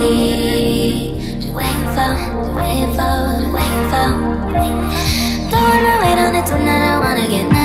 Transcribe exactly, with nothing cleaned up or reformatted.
đi quên vòng quên vòng quên vòng. Don't run away, don't let tonight I wanna get.